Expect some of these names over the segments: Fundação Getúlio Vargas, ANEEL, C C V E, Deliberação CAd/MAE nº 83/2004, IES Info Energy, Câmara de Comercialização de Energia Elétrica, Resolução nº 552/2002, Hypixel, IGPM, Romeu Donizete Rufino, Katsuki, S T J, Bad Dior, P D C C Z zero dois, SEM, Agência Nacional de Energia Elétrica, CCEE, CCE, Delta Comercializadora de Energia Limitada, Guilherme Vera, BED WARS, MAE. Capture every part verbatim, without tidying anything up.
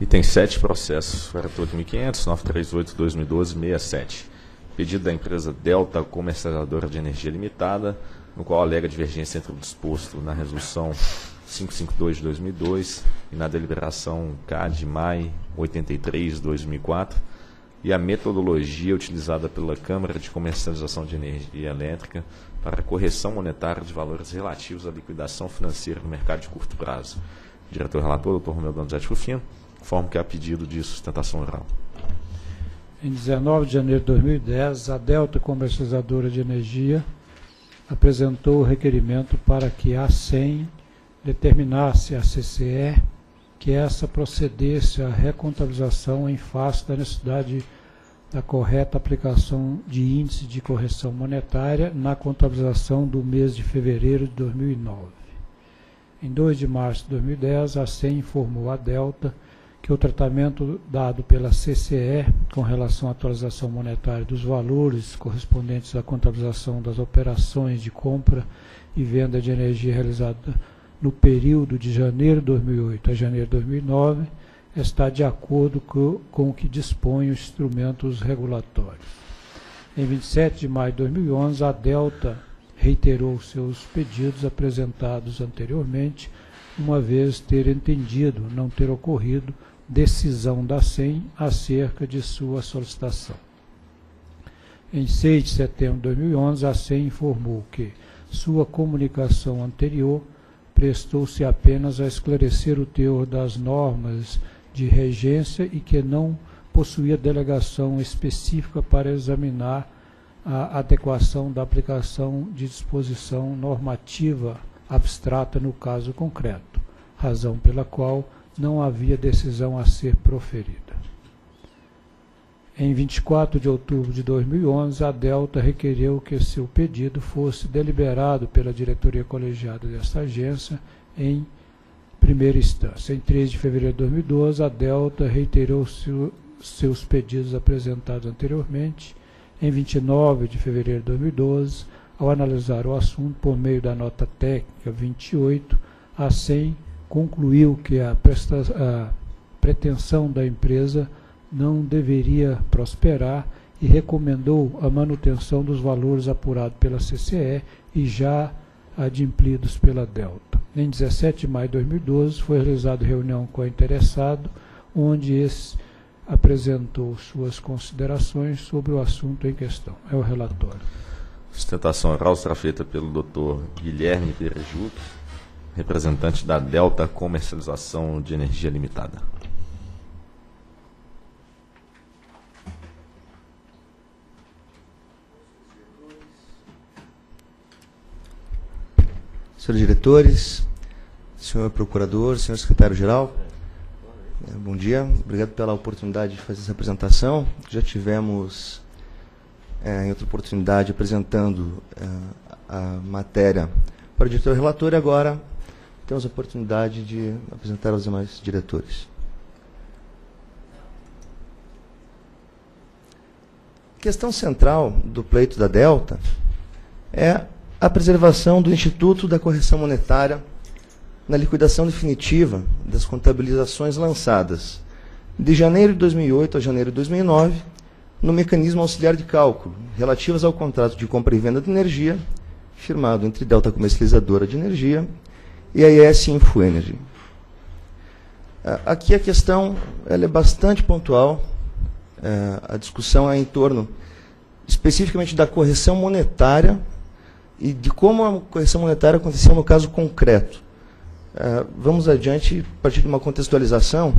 e tem sete processos, quarenta e oito mil e quinhentos, novecentos e trinta e oito, dois mil e doze, sessenta e sete. Pedido da empresa Delta Comercializadora de Energia Limitada, no qual alega divergência entre o disposto na Resolução quinhentos e cinquenta e dois de dois mil e dois e na Deliberação CAd/M A E nº oitenta e três barra dois mil e quatro e a metodologia utilizada pela Câmara de Comercialização de Energia Elétrica para a correção monetária de valores relativos à liquidação financeira no mercado de curto prazo. Diretor relator, doutor Romeu Donizete Rufino, informo que há pedido de sustentação oral. Em dezenove de janeiro de dois mil e dez, a Delta Comercializadora de Energia apresentou o requerimento para que a S E M determinasse a C C E que essa procedesse à recontabilização em face da necessidade da correta aplicação de índice de correção monetária na contabilização do mês de fevereiro de dois mil e nove. Em dois de março de dois mil e dez, a S E M informou a Delta que o tratamento dado pela C C E com relação à atualização monetária dos valores correspondentes à contabilização das operações de compra e venda de energia realizada no período de janeiro de dois mil e oito a janeiro de dois mil e nove, está de acordo com, com o que dispõe os instrumentos regulatórios. Em vinte e sete de maio de dois mil e onze, a Delta reiterou seus pedidos apresentados anteriormente, uma vez ter entendido não ter ocorrido decisão da S E M acerca de sua solicitação. Em seis de setembro de dois mil e onze, a S E M informou que sua comunicação anterior prestou-se apenas a esclarecer o teor das normas de regência e que não possuía delegação específica para examinar a adequação da aplicação de disposição normativa abstrata no caso concreto, razão pela qual não havia decisão a ser proferida. Em vinte e quatro de outubro de dois mil e onze, a Delta requereu que seu pedido fosse deliberado pela diretoria colegiada desta agência em primeira instância. Em três de fevereiro de dois mil e doze, a Delta reiterou seus pedidos apresentados anteriormente. Em vinte e nove de fevereiro de dois mil e doze, ao analisar o assunto por meio da nota técnica vinte e oito, a S E M concluiu que a, a pretensão da empresa não deveria prosperar e recomendou a manutenção dos valores apurados pela C C E e já adimplidos pela Delta. Em dezessete de maio de dois mil e doze, foi realizada reunião com o interessado, onde esse apresentou suas considerações sobre o assunto em questão. É o relatório. Sustentação oral será feita pelo doutor Guilherme Vera, representante da Delta Comercialização de Energia Limitada. Senhores diretores, senhor procurador, senhor secretário-geral, bom dia, obrigado pela oportunidade de fazer essa apresentação. Já tivemos, é, em outra oportunidade, apresentando é, a matéria para o diretor-relator e agora temos a oportunidade de apresentar aos demais diretores. A questão central do pleito da Delta é a preservação do Instituto da Correção Monetária na liquidação definitiva das contabilizações lançadas de janeiro de dois mil e oito a janeiro de dois mil e nove no mecanismo auxiliar de cálculo relativas ao contrato de compra e venda de energia firmado entre Delta Comercializadora de Energia e a I E S Info Energy. Aqui a questão ela é bastante pontual, a discussão é em torno especificamente da correção monetária e de como a correção monetária aconteceu no caso concreto. Uh, vamos adiante, a partir de uma contextualização.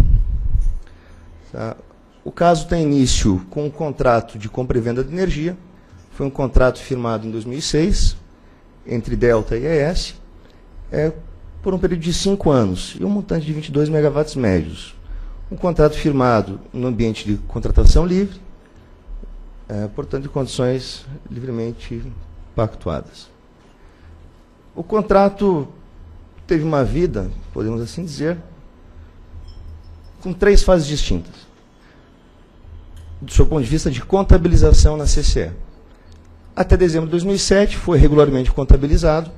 Tá? O caso tem início com um contrato de compra e venda de energia. Foi um contrato firmado em dois mil e seis, entre Delta e I E S, é, por um período de cinco anos, e um montante de vinte e dois megawatts médios. Um contrato firmado no ambiente de contratação livre, é, portanto, de condições livremente pactuadas. O contrato teve uma vida, podemos assim dizer, com três fases distintas, do seu ponto de vista de contabilização na C C E. Até dezembro de dois mil e sete foi regularmente contabilizado,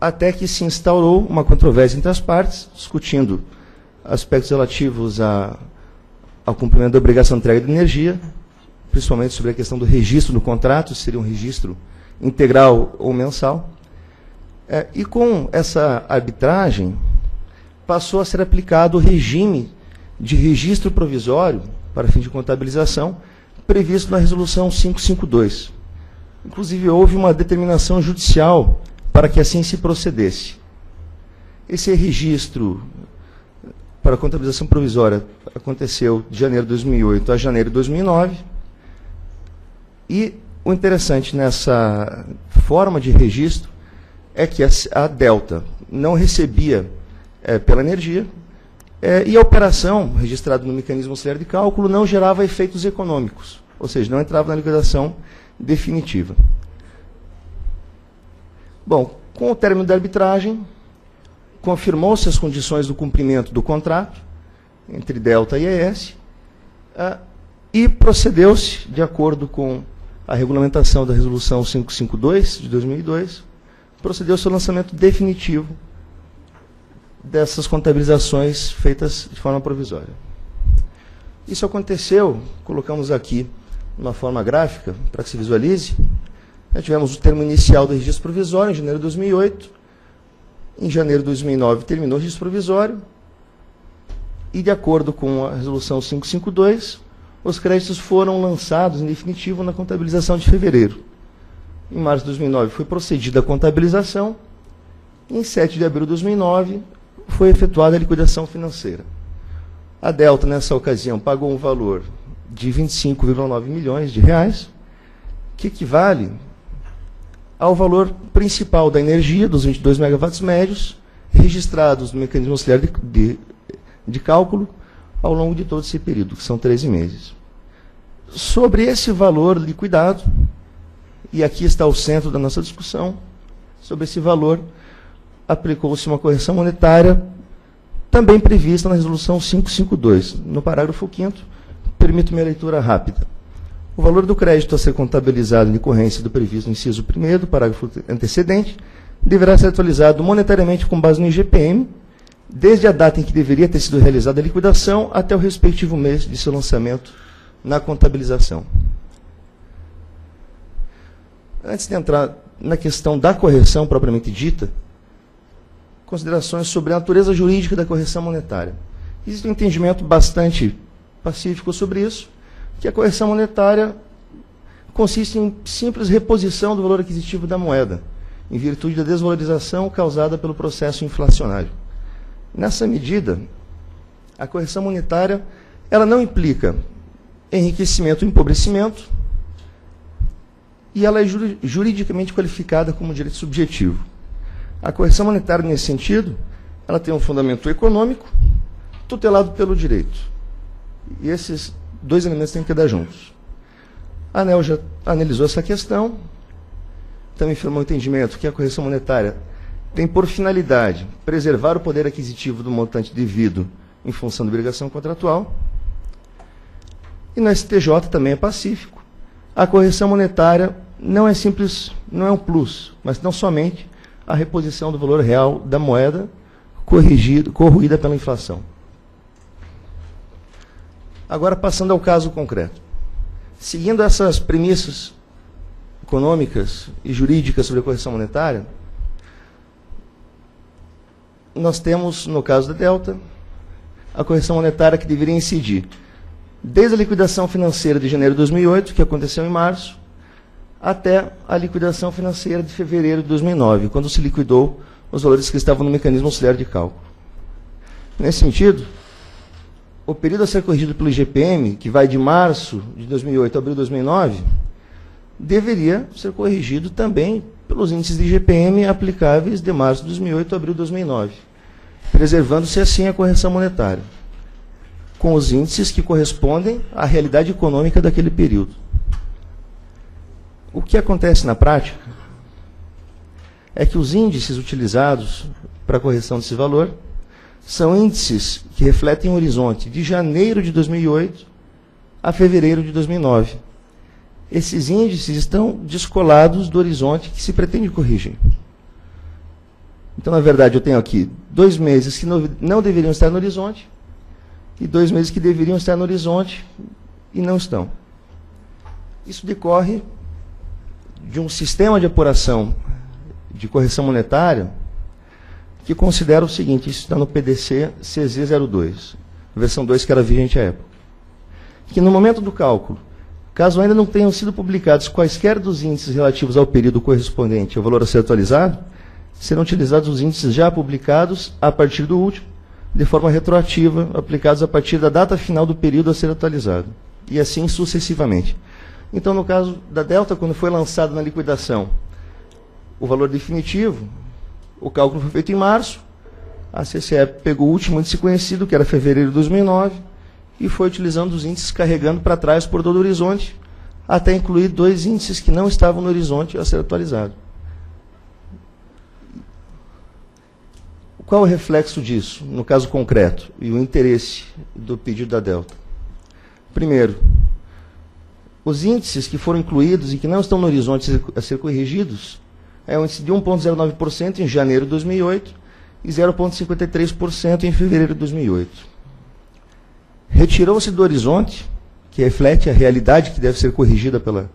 até que se instaurou uma controvérsia entre as partes, discutindo aspectos relativos a, ao cumprimento da obrigação de entrega de energia, principalmente sobre a questão do registro do contrato, se seria um registro integral ou mensal. É, e com essa arbitragem, passou a ser aplicado o regime de registro provisório para fim de contabilização, previsto na Resolução quinhentos e cinquenta e dois. Inclusive, houve uma determinação judicial para que assim se procedesse. Esse registro para a contabilização provisória aconteceu de janeiro de dois mil e oito a janeiro de dois mil e nove, e o interessante nessa forma de registro é que a Delta não recebia é, pela energia, é, e a operação registrada no mecanismo auxiliar de cálculo não gerava efeitos econômicos, ou seja, não entrava na liquidação definitiva. Bom, com o término da arbitragem, confirmou-se as condições do cumprimento do contrato entre Delta e I E S uh, e procedeu-se, de acordo com a regulamentação da Resolução quinhentos e cinquenta e dois, de dois mil e dois, procedeu-se ao lançamento definitivo dessas contabilizações feitas de forma provisória. Isso aconteceu, colocamos aqui uma forma gráfica para que se visualize. Nós tivemos o termo inicial do registro provisório, em janeiro de dois mil e oito. Em janeiro de dois mil e nove terminou o registro provisório e, de acordo com a Resolução quinhentos e cinquenta e dois, os créditos foram lançados em definitivo na contabilização de fevereiro. Em março de dois mil e nove foi procedida a contabilização e, em sete de abril de dois mil e nove, foi efetuada a liquidação financeira. A Delta, nessa ocasião, pagou um valor de vinte e cinco vírgula nove milhões de reais, que equivale ao valor principal da energia, dos vinte e dois megawatts médios, registrados no mecanismo auxiliar de, de, de cálculo ao longo de todo esse período, que são treze meses. Sobre esse valor liquidado, e aqui está o centro da nossa discussão, sobre esse valor, aplicou-se uma correção monetária, também prevista na Resolução quinhentos e cinquenta e dois. No parágrafo quinto, permito-me a leitura rápida. O valor do crédito a ser contabilizado em decorrência do previsto no inciso primeiro do parágrafo antecedente deverá ser atualizado monetariamente com base no I G P M, desde a data em que deveria ter sido realizada a liquidação até o respectivo mês de seu lançamento na contabilização. Antes de entrar na questão da correção propriamente dita, considerações sobre a natureza jurídica da correção monetária. Existe um entendimento bastante pacífico sobre isso, que a correção monetária consiste em simples reposição do valor aquisitivo da moeda, em virtude da desvalorização causada pelo processo inflacionário. Nessa medida, a correção monetária ela não implica enriquecimento ou empobrecimento, e ela é juridicamente qualificada como direito subjetivo. A correção monetária, nesse sentido, ela tem um fundamento econômico tutelado pelo direito. E esses dois elementos têm que andar juntos. A ANEEL já analisou essa questão, também firmou o entendimento que a correção monetária tem por finalidade preservar o poder aquisitivo do montante devido em função da obrigação contratual. E no S T J também é pacífico. A correção monetária não é simples, não é um plus, mas não somente a reposição do valor real da moeda corrigido, corroída pela inflação. Agora, passando ao caso concreto. Seguindo essas premissas econômicas e jurídicas sobre a correção monetária, nós temos, no caso da Delta, a correção monetária que deveria incidir desde a liquidação financeira de janeiro de dois mil e oito, que aconteceu em março, até a liquidação financeira de fevereiro de dois mil e nove, quando se liquidou os valores que estavam no mecanismo auxiliar de cálculo. Nesse sentido, o período a ser corrigido pelo I G P M, que vai de março de dois mil e oito a abril de dois mil e nove, deveria ser corrigido também pelos índices de I G P M aplicáveis de março de dois mil e oito a abril de dois mil e nove, preservando-se assim a correção monetária, com os índices que correspondem à realidade econômica daquele período. O que acontece na prática é que os índices utilizados para a correção desse valor são índices que refletem o horizonte de janeiro de dois mil e oito a fevereiro de dois mil e nove. Esses índices estão descolados do horizonte que se pretende corrigir. Então, na verdade, eu tenho aqui dois meses que não deveriam estar no horizonte e dois meses que deveriam estar no horizonte e não estão. Isso decorre de um sistema de apuração de correção monetária que considera o seguinte, isso está no P D C C Z zero dois, versão dois que era vigente à época, que no momento do cálculo, caso ainda não tenham sido publicados quaisquer dos índices relativos ao período correspondente ao valor a ser atualizado, serão utilizados os índices já publicados a partir do último, de forma retroativa, aplicados a partir da data final do período a ser atualizado, e assim sucessivamente. Então, no caso da Delta, quando foi lançado na liquidação o valor definitivo, o cálculo foi feito em março, a C C E pegou o último índice conhecido, que era fevereiro de dois mil e nove, e foi utilizando os índices carregando para trás por todo o horizonte, até incluir dois índices que não estavam no horizonte a ser atualizado. Qual é o reflexo disso, no caso concreto, e o interesse do pedido da Delta? Primeiro, os índices que foram incluídos e que não estão no horizonte a ser corrigidos é o índice de um vírgula zero nove por cento em janeiro de dois mil e oito e zero vírgula cinquenta e três por cento em fevereiro de dois mil e oito. Retirou-se do horizonte, que reflete a realidade que deve ser corrigida pela,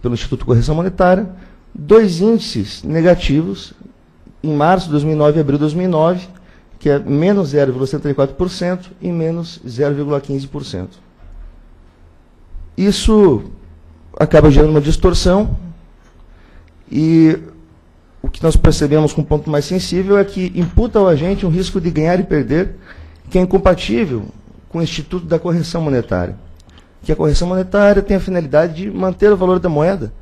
pelo Instituto de Correção Monetária, dois índices negativos, em março de dois mil e nove e abril de dois mil e nove, que é menos zero vírgula setenta e quatro por cento e menos zero vírgula quinze por cento. Isso acaba gerando uma distorção e o que nós percebemos com um ponto mais sensível é que imputa ao agente um risco de ganhar e perder que é incompatível com o Instituto da Correção Monetária. Que a correção monetária tem a finalidade de manter o valor da moeda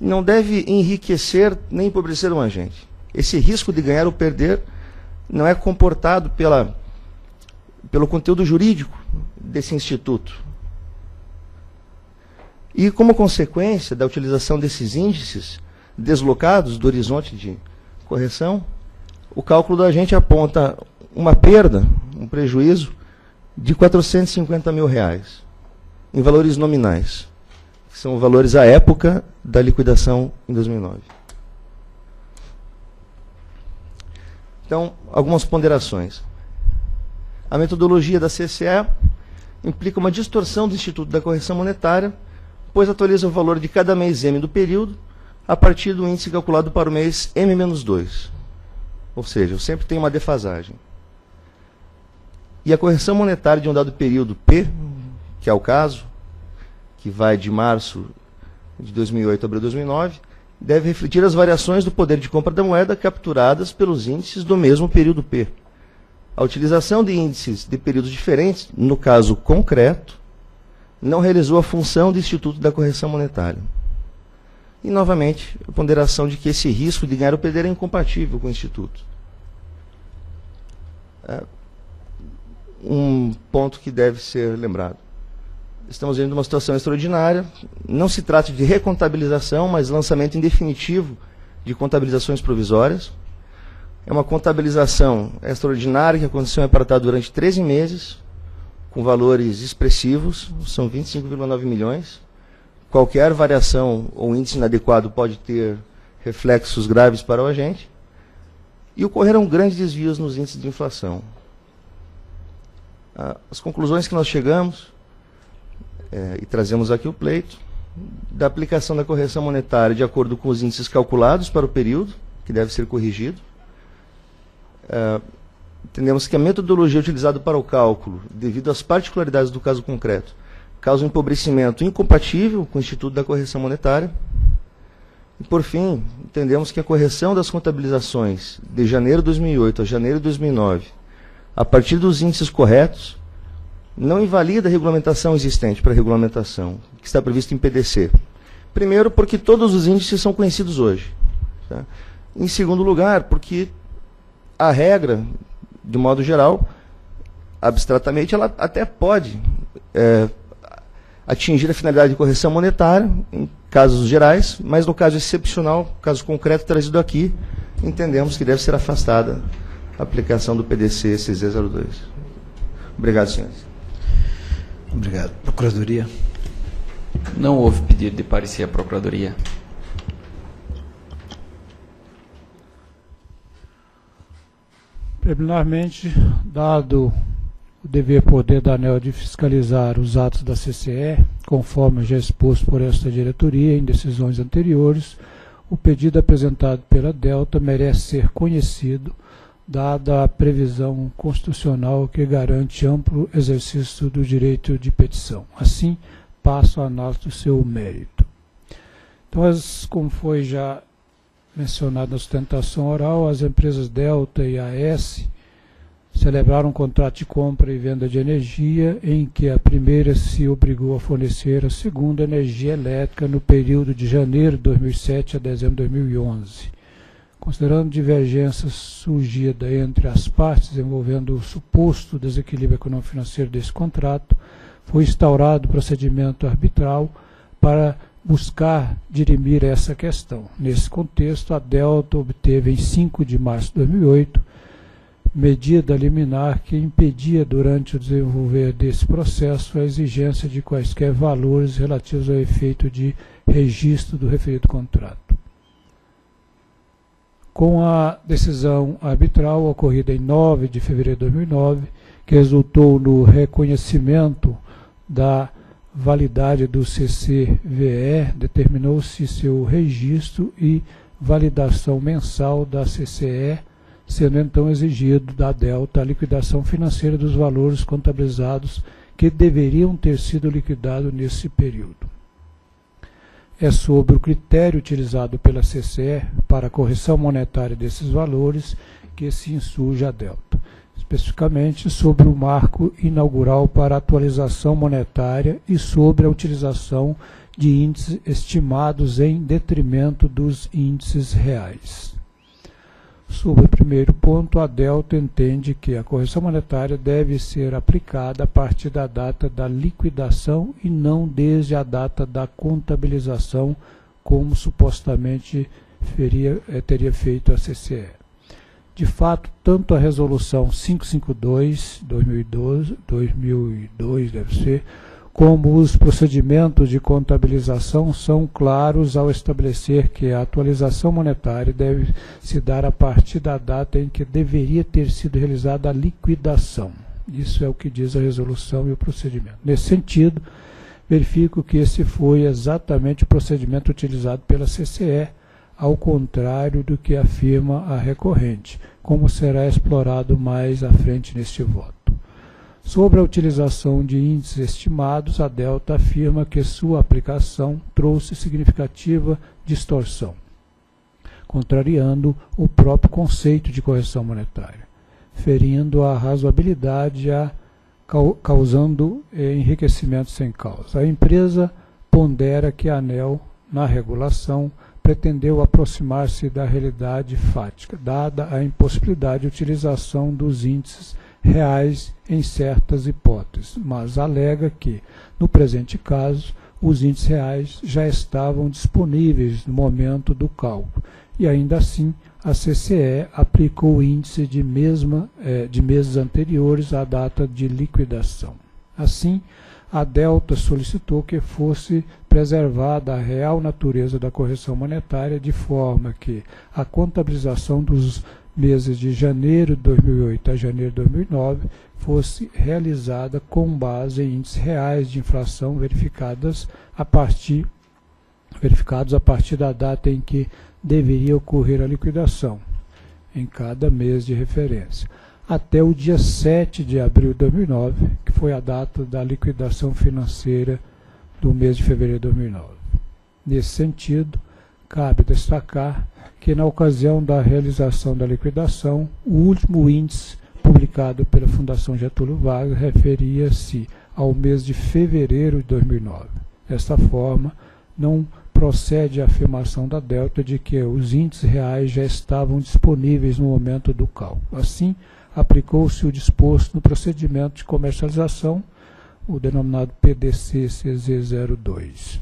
e não deve enriquecer nem empobrecer um agente. Esse risco de ganhar ou perder não é comportado pela, pelo conteúdo jurídico desse instituto. E como consequência da utilização desses índices deslocados do horizonte de correção, o cálculo do agente aponta uma perda, um prejuízo, de quatrocentos e cinquenta mil reais, em valores nominais, que são valores à época da liquidação em dois mil e nove. Então, algumas ponderações. A metodologia da C C E implica uma distorção do Instituto da Correção Monetária, pois atualiza o valor de cada mês M do período a partir do índice calculado para o mês M menos dois. Ou seja, eu sempre tenho uma defasagem. E a correção monetária de um dado período P, que é o caso, que vai de março de dois mil e oito a abril de dois mil e nove, deve refletir as variações do poder de compra da moeda capturadas pelos índices do mesmo período P. A utilização de índices de períodos diferentes, no caso concreto, não realizou a função do Instituto da Correção Monetária. E, novamente, a ponderação de que esse risco de ganhar ou perder é incompatível com o Instituto. Um ponto que deve ser lembrado. Estamos vendo uma situação extraordinária, não se trata de recontabilização, mas lançamento em definitivo de contabilizações provisórias. É uma contabilização extraordinária que aconteceu em apartado durante treze meses, com valores expressivos, são vinte e cinco vírgula nove milhões. Qualquer variação ou índice inadequado pode ter reflexos graves para o agente. E ocorreram grandes desvios nos índices de inflação. As conclusões que nós chegamos... É, e trazemos aqui o pleito da aplicação da correção monetária de acordo com os índices calculados para o período, que deve ser corrigido. É, entendemos que a metodologia utilizada para o cálculo, devido às particularidades do caso concreto, causa um empobrecimento incompatível com o Instituto da Correção Monetária. E, por fim, entendemos que a correção das contabilizações de janeiro de dois mil e oito a janeiro de dois mil e nove, a partir dos índices corretos, não invalida a regulamentação existente para a regulamentação, que está prevista em P D C. Primeiro, porque todos os índices são conhecidos hoje. Tá? Em segundo lugar, porque a regra, de modo geral, abstratamente, ela até pode é, atingir a finalidade de correção monetária, em casos gerais, mas no caso excepcional, caso concreto trazido aqui, entendemos que deve ser afastada a aplicação do P D C C Z zero dois. Obrigado, senhores. Obrigado. Procuradoria. Não houve pedido de parecer à Procuradoria. Preliminarmente, dado o dever-poder da ANEEL de fiscalizar os atos da C C E, conforme já exposto por esta diretoria em decisões anteriores, o pedido apresentado pela Delta merece ser conhecido, dada a previsão constitucional que garante amplo exercício do direito de petição. Assim, passo a análise do seu mérito. Então, as, como foi já mencionado na sustentação oral, as empresas Delta e A S celebraram um contrato de compra e venda de energia, em que a primeira se obrigou a fornecer a segunda energia elétrica no período de janeiro de dois mil e sete a dezembro de dois mil e onze. Considerando divergências surgidas entre as partes envolvendo o suposto desequilíbrio econômico-financeiro desse contrato, foi instaurado o procedimento arbitral para buscar dirimir essa questão. Nesse contexto, a Delta obteve, em cinco de março de dois mil e oito, medida liminar que impedia, durante o desenvolver desse processo, a exigência de quaisquer valores relativos ao efeito de registro do referido contrato. Com a decisão arbitral ocorrida em nove de fevereiro de dois mil e nove, que resultou no reconhecimento da validade do C C V E, determinou-se seu registro e validação mensal da C C E, sendo então exigido da Delta a liquidação financeira dos valores contabilizados que deveriam ter sido liquidados nesse período. É sobre o critério utilizado pela C C E para a correção monetária desses valores que se insurge a Delta, especificamente sobre o marco inaugural para atualização monetária e sobre a utilização de índices estimados em detrimento dos índices reais. Sobre o primeiro ponto, a Delta entende que a correção monetária deve ser aplicada a partir da data da liquidação e não desde a data da contabilização, como supostamente feria, teria feito a C C E. De fato, tanto a Resolução quinhentos e cinquenta e dois, dois mil e dois, deve ser, como os procedimentos de contabilização são claros ao estabelecer que a atualização monetária deve se dar a partir da data em que deveria ter sido realizada a liquidação. Isso é o que diz a resolução e o procedimento. Nesse sentido, verifico que esse foi exatamente o procedimento utilizado pela C C E, ao contrário do que afirma a recorrente, como será explorado mais à frente neste voto. Sobre a utilização de índices estimados, a Delta afirma que sua aplicação trouxe significativa distorção, contrariando o próprio conceito de correção monetária, ferindo a razoabilidade a causando enriquecimento sem causa. A empresa pondera que a ANEEL, na regulação, pretendeu aproximar-se da realidade fática, dada a impossibilidade de utilização dos índices reais em certas hipóteses, mas alega que, no presente caso, os índices reais já estavam disponíveis no momento do cálculo, e ainda assim a C C E aplicou o índice de, mesma, eh, de meses anteriores à data de liquidação. Assim, a Delta solicitou que fosse preservada a real natureza da correção monetária, de forma que a contabilização dos meses de janeiro de dois mil e oito a janeiro de dois mil e nove fosse realizada com base em índices reais de inflação verificados a partir, verificados a partir da data em que deveria ocorrer a liquidação, em cada mês de referência, até o dia sete de abril de dois mil e nove, que foi a data da liquidação financeira do mês de fevereiro de dois mil e nove. Nesse sentido, cabe destacar que, na ocasião da realização da liquidação, o último índice publicado pela Fundação Getúlio Vargas referia-se ao mês de fevereiro de dois mil e nove. Desta forma, não procede a afirmação da Delta de que os índices reais já estavam disponíveis no momento do cálculo. Assim, aplicou-se o disposto no procedimento de comercialização, o denominado P D C C Z zero dois.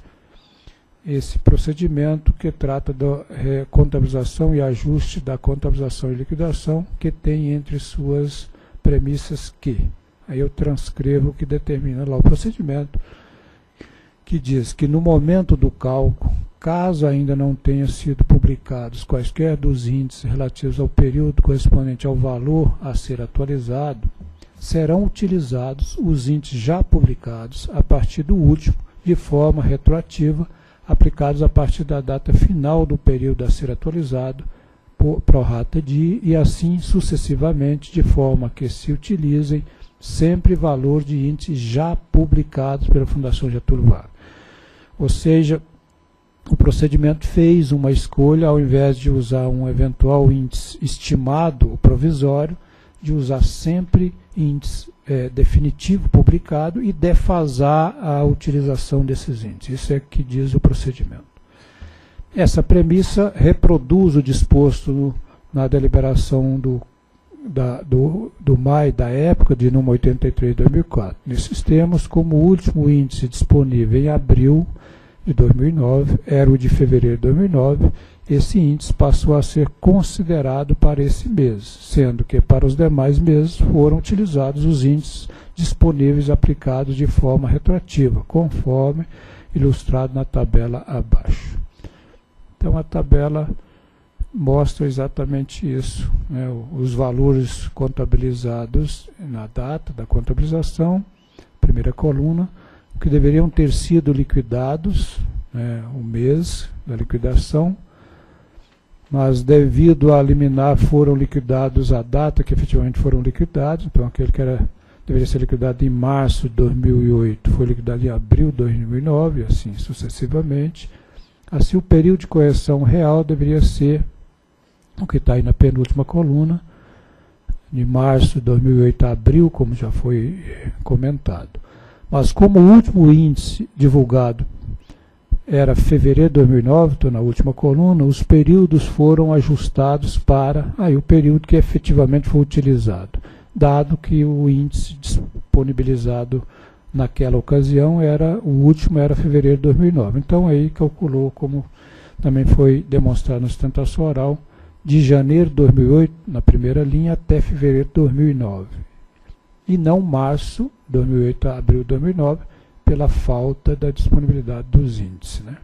Esse procedimento que trata da é, contabilização e ajuste da contabilização e liquidação, que tem entre suas premissas que, aí eu transcrevo o que determina lá o procedimento, que diz que no momento do cálculo, caso ainda não tenha sido publicados quaisquer dos índices relativos ao período correspondente ao valor a ser atualizado, serão utilizados os índices já publicados a partir do último, de forma retroativa, aplicados a partir da data final do período a ser atualizado, por prorata de, e assim sucessivamente, de forma que se utilizem sempre valor de índices já publicados pela Fundação Getúlio Vargas. Ou seja, o procedimento fez uma escolha, ao invés de usar um eventual índice estimado provisório, de usar sempre índice é, definitivo publicado e defasar a utilização desses índices. Isso é o que diz o procedimento. Essa premissa reproduz o disposto no, na deliberação do, da, do, do M A E da época, de número oitenta e três de dois mil e quatro. Nesses termos, como o último índice disponível em abril de dois mil e nove era o de fevereiro de dois mil e nove, esse índice passou a ser considerado para esse mês, sendo que para os demais meses foram utilizados os índices disponíveis aplicados de forma retroativa, conforme ilustrado na tabela abaixo. Então a tabela mostra exatamente isso, né? Os valores contabilizados na data da contabilização, primeira coluna, que deveriam ter sido liquidados, né, o mês da liquidação, mas devido a liminar foram liquidados a data que efetivamente foram liquidados, então aquele que era, deveria ser liquidado em março de dois mil e oito foi liquidado em abril de dois mil e nove, assim sucessivamente. Assim, o período de correção real deveria ser o que está aí na penúltima coluna, de março de dois mil e oito a abril, como já foi comentado. Mas como o último índice divulgado era fevereiro de dois mil e nove, estou na última coluna, os períodos foram ajustados para aí, o período que efetivamente foi utilizado, dado que o índice disponibilizado naquela ocasião era o último, era fevereiro de dois mil e nove. Então aí calculou, como também foi demonstrado na sustentação oral, de janeiro de dois mil e oito, na primeira linha, até fevereiro de dois mil e nove. E não março de dois mil e oito a abril de dois mil e nove, pela falta da disponibilidade dos índices, né?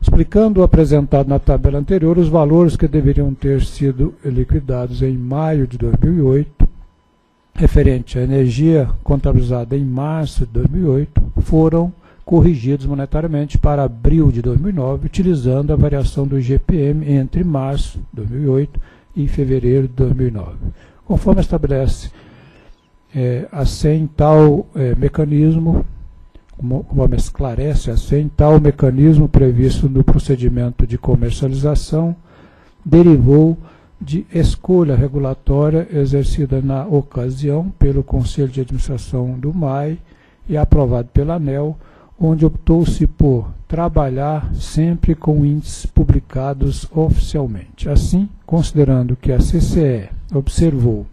Explicando o apresentado na tabela anterior, os valores que deveriam ter sido liquidados em maio de dois mil e oito, referente à energia contabilizada em março de dois mil e oito, foram corrigidos monetariamente para abril de dois mil e nove, utilizando a variação do I G P M entre março de dois mil e oito e fevereiro de dois mil e nove. Conforme estabelece É, a SEM, tal é, mecanismo, como, como esclarece a SEM, tal mecanismo previsto no procedimento de comercialização derivou de escolha regulatória exercida na ocasião pelo Conselho de Administração do M A E e aprovado pela ANEEL, onde optou-se por trabalhar sempre com índices publicados oficialmente. Assim, considerando que a C C E observou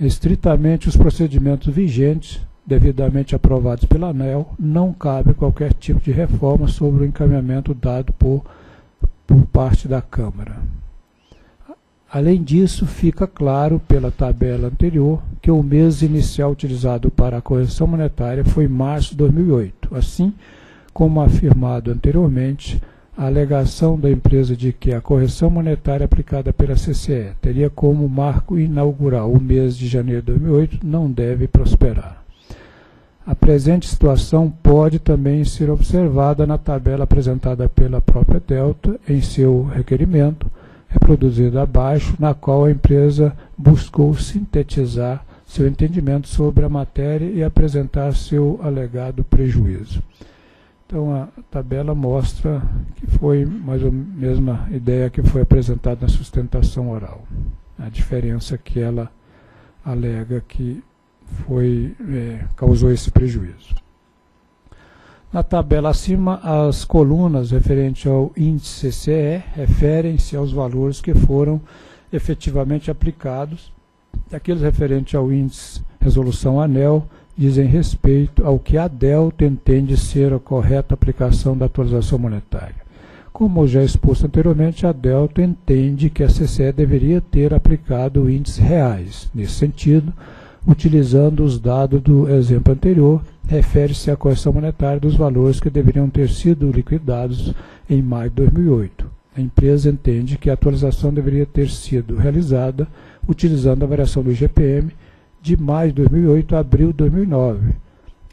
estritamente os procedimentos vigentes, devidamente aprovados pela ANEEL, não cabe qualquer tipo de reforma sobre o encaminhamento dado por, por parte da Câmara. Além disso, fica claro pela tabela anterior que o mês inicial utilizado para a correção monetária foi março de dois mil e oito. Assim, como afirmado anteriormente, a alegação da empresa de que a correção monetária aplicada pela C C E teria como marco inaugural o mês de janeiro de dois mil e oito não deve prosperar. A presente situação pode também ser observada na tabela apresentada pela própria Delta em seu requerimento, reproduzido abaixo, na qual a empresa buscou sintetizar seu entendimento sobre a matéria e apresentar seu alegado prejuízo. Então, a tabela mostra que foi mais ou menos a mesma ideia que foi apresentada na sustentação oral. A diferença que ela alega que foi, é, causou esse prejuízo. Na tabela acima, as colunas referentes ao índice C C E referem-se aos valores que foram efetivamente aplicados. Aqueles referentes ao índice Resolução ANEEL dizem respeito ao que a Delta entende ser a correta aplicação da atualização monetária. Como já exposto anteriormente, a Delta entende que a C C E deveria ter aplicado índices reais. Nesse sentido, utilizando os dados do exemplo anterior, refere-se à correção monetária dos valores que deveriam ter sido liquidados em maio de dois mil e oito. A empresa entende que a atualização deveria ter sido realizada utilizando a variação do I G P M de maio de dois mil e oito a abril de dois mil e nove,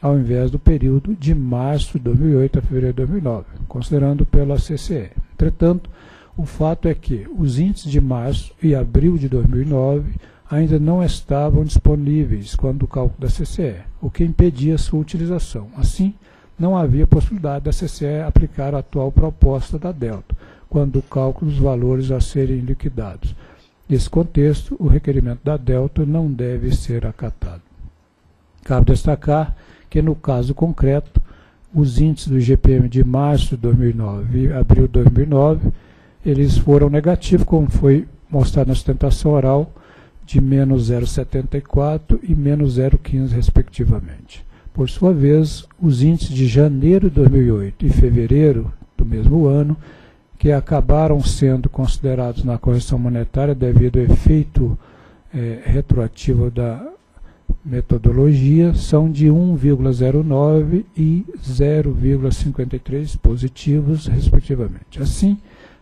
ao invés do período de março de dois mil e oito a fevereiro de dois mil e nove, considerando pela C C E. Entretanto, o fato é que os índices de março e abril de dois mil e nove ainda não estavam disponíveis quando o cálculo da C C E, o que impedia sua utilização. Assim, não havia possibilidade da C C E aplicar a atual proposta da Delta, quando o cálculo dos valores a serem liquidados. Nesse contexto, o requerimento da Delta não deve ser acatado. Cabe destacar que, no caso concreto, os índices do I G P M de março de dois mil e nove e abril de dois mil e nove eles foram negativos, como foi mostrado na sustentação oral, de menos zero vírgula setenta e quatro e menos zero vírgula quinze, respectivamente. Por sua vez, os índices de janeiro de dois mil e oito e fevereiro do mesmo ano, que acabaram sendo considerados na correção monetária devido ao efeito eh, retroativo da metodologia, são de um vírgula zero nove e zero vírgula cinquenta e três positivos, respectivamente. Assim,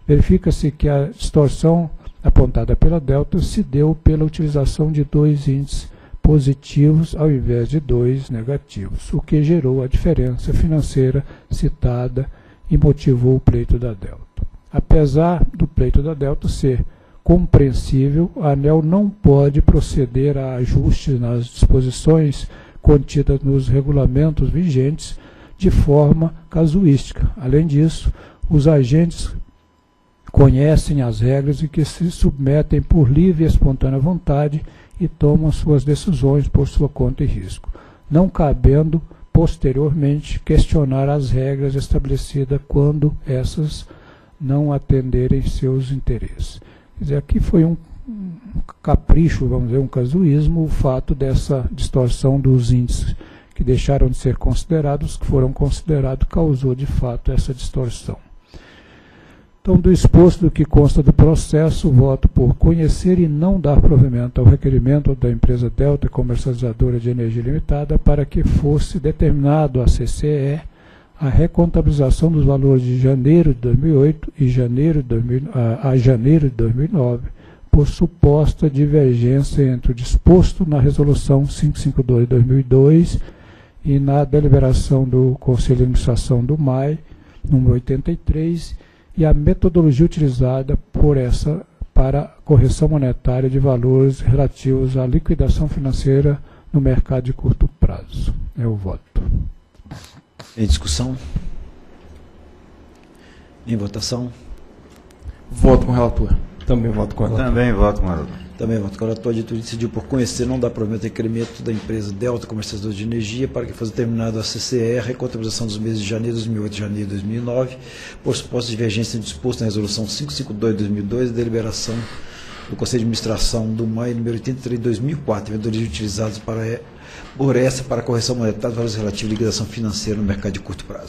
verifica-se que a distorção apontada pela Delta se deu pela utilização de dois índices positivos ao invés de dois negativos, o que gerou a diferença financeira citada e motivou o pleito da Delta. Apesar do pleito da Delta ser compreensível, a ANEEL não pode proceder a ajustes nas disposições contidas nos regulamentos vigentes de forma casuística. Além disso, os agentes conhecem as regras e que se submetem por livre e espontânea vontade e tomam suas decisões por sua conta e risco, não cabendo, posteriormente, questionar as regras estabelecidas quando essas não atenderem seus interesses. Quer dizer, aqui foi um capricho, vamos dizer, um casuísmo, o fato dessa distorção dos índices que deixaram de ser considerados, que foram considerados, causou de fato essa distorção. Então, do exposto do que consta do processo, voto por conhecer e não dar provimento ao requerimento da empresa Delta Comercializadora de Energia Limitada para que fosse determinado à C C E a recontabilização dos valores de janeiro de dois mil e oito e janeiro de dois mil, a janeiro de dois mil e nove, por suposta divergência entre o disposto na Resolução quinhentos e cinquenta e dois de dois mil e dois e na deliberação do Conselho de Administração do M A E, número oitenta e três, e a metodologia utilizada por essa para correção monetária de valores relativos à liquidação financeira no mercado de curto prazo. É o voto. Em discussão? Em votação? Voto com o relator. Também voto com o relator. Também voto com o relator. Também voto com o relator. A diretoria decidiu por conhecer, não dar provimento ao requerimento da empresa Delta Comercializadora de Energia para que fosse determinado a C C E, a recontabilização dos meses de janeiro de dois mil e oito e janeiro de dois mil e nove, por suposta divergência disposta na Resolução quinhentos e cinquenta e dois de dois mil e dois e deliberação do Conselho de Administração do M A E número oitenta e três de dois mil e quatro, metodologia utilizada para, por essa para correção monetária dos valores relativos à liquidação financeira no mercado de curto prazo.